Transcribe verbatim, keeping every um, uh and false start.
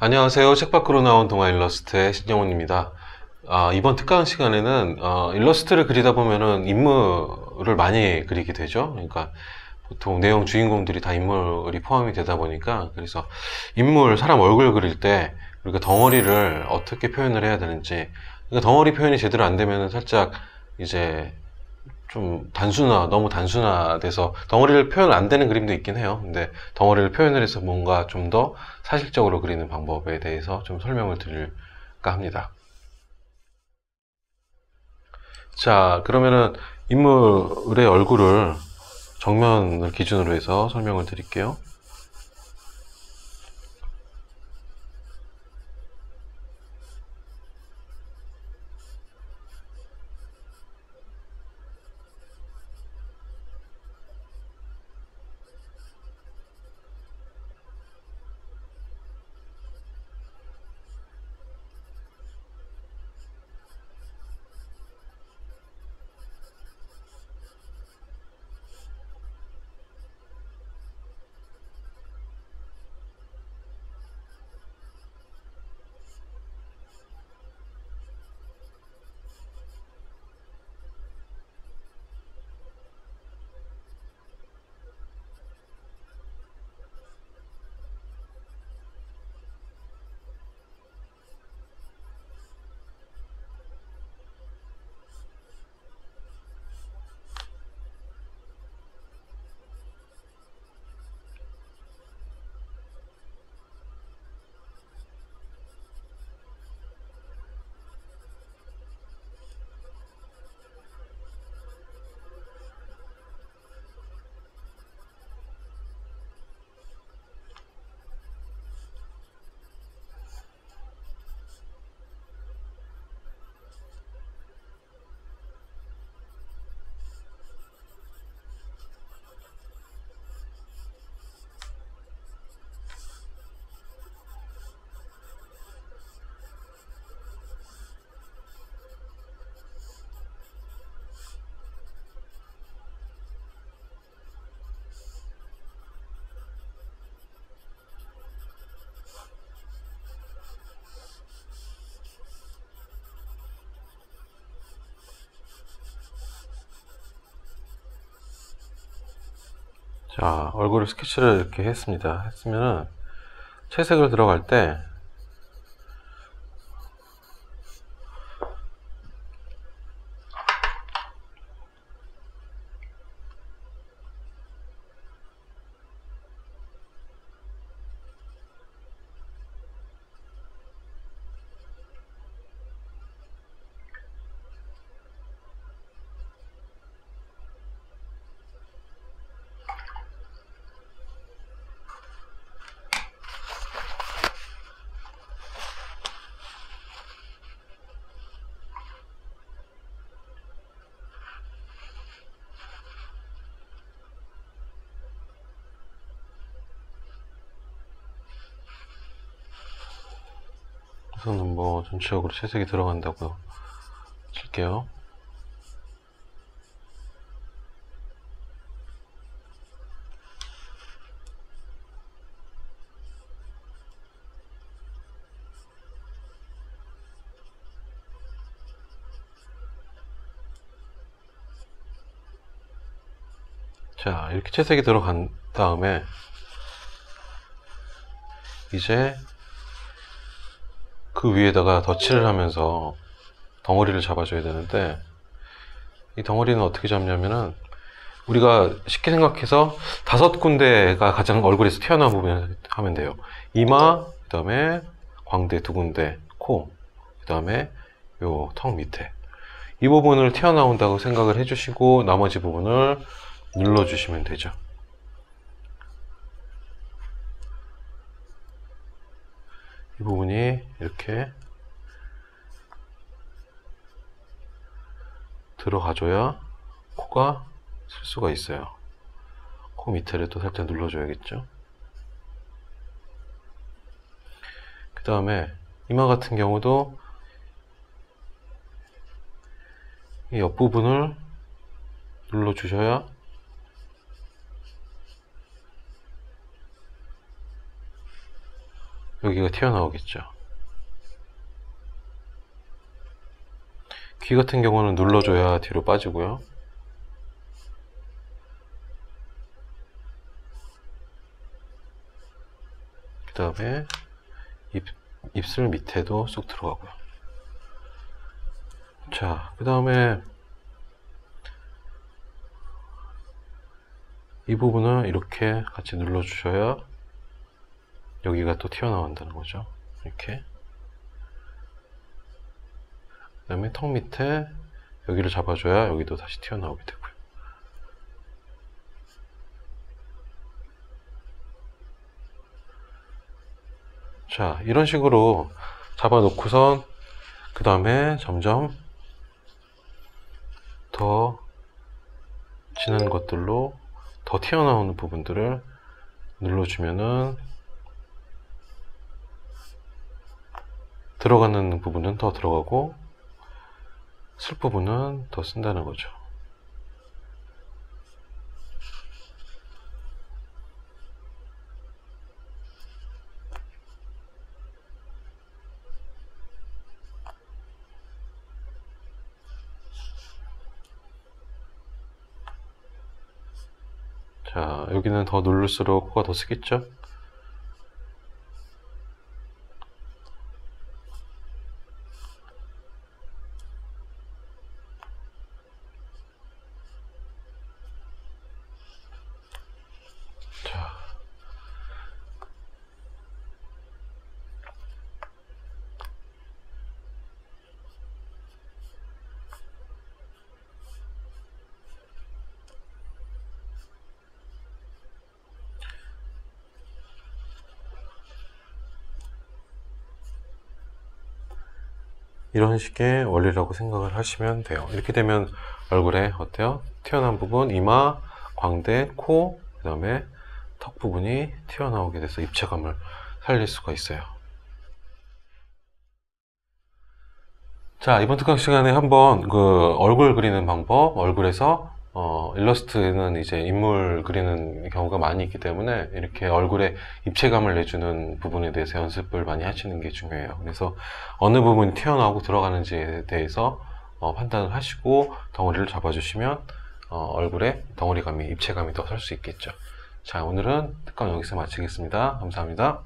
안녕하세요. 책 밖으로 나온 동화 일러스트의 신정훈입니다. 아, 이번 특강 시간에는 어, 일러스트를 그리다 보면은 인물을 많이 그리게 되죠. 그러니까 보통 내용 주인공들이 다 인물이 포함이 되다 보니까, 그래서 인물, 사람 얼굴 그릴 때 우리가 덩어리를 어떻게 표현을 해야 되는지, 그러니까 덩어리 표현이 제대로 안 되면은 살짝 이제 좀 단순화, 너무 단순화돼서 덩어리를 표현 안 되는 그림도 있긴 해요. 근데 덩어리를 표현을 해서 뭔가 좀 더 사실적으로 그리는 방법에 대해서 좀 설명을 드릴까 합니다. 자, 그러면은 인물의 얼굴을 정면을 기준으로 해서 설명을 드릴게요. 자, 얼굴을 스케치를 이렇게 했습니다. 했으면은 채색을 들어갈 때 우선은 뭐 전체적으로 채색이 들어간다고 칠게요. 자, 이렇게 채색이 들어간 다음에 이제 그 위에다가 덧칠을 하면서 덩어리를 잡아줘야 되는데, 이 덩어리는 어떻게 잡냐면은 우리가 쉽게 생각해서 다섯 군데가 가장 얼굴에서 튀어나온 부분을 하면 돼요. 이마, 그 다음에 광대 두 군데, 코, 그 다음에 요 턱 밑에 이 부분을 튀어나온다고 생각을 해주시고 나머지 부분을 눌러주시면 되죠. 이 부분이 이렇게 들어가줘야 코가 쓸 수가 있어요. 코 밑에를 또 살짝 눌러줘야겠죠. 그 다음에 이마 같은 경우도 이 옆부분을 눌러주셔야 여기 여기가 튀어나오겠죠. 귀 같은 경우는 눌러줘야 뒤로 빠지고요. 그 다음에 입술 밑에도 쏙 들어가고요. 자, 그 다음에 이 부분을 이렇게 같이 눌러주셔야 여기가 또 튀어나온다는 거죠. 이렇게. 그 다음에 턱 밑에 여기를 잡아줘야 여기도 다시 튀어나오게 되고요. 자, 이런 식으로 잡아놓고선 그 다음에 점점 더 진한 것들로 더 튀어나오는 부분들을 눌러주면은 들어가는 부분은 더 들어가고 쓸 부분은 더 쓴다는 거죠. 자, 여기는 더 누를수록 코가 더 쓰겠죠? 자. 이런 식의 원리라고 생각을 하시면 돼요. 이렇게 되면 얼굴에 어때요? 튀어나온 부분, 이마, 광대, 코, 그 다음에 턱 부분이 튀어나오게 돼서 입체감을 살릴 수가 있어요. 자, 이번 특강 시간에 한번 그 얼굴 그리는 방법, 얼굴에서 어, 일러스트는 이제 인물 그리는 경우가 많이 있기 때문에 이렇게 얼굴에 입체감을 내주는 부분에 대해서 연습을 많이 하시는 게 중요해요. 그래서 어느 부분이 튀어나오고 들어가는지에 대해서 어, 판단을 하시고 덩어리를 잡아주시면 어, 얼굴에 덩어리감이, 입체감이 더 설 수 있겠죠. 자, 오늘은 특강 여기서 마치겠습니다. 감사합니다.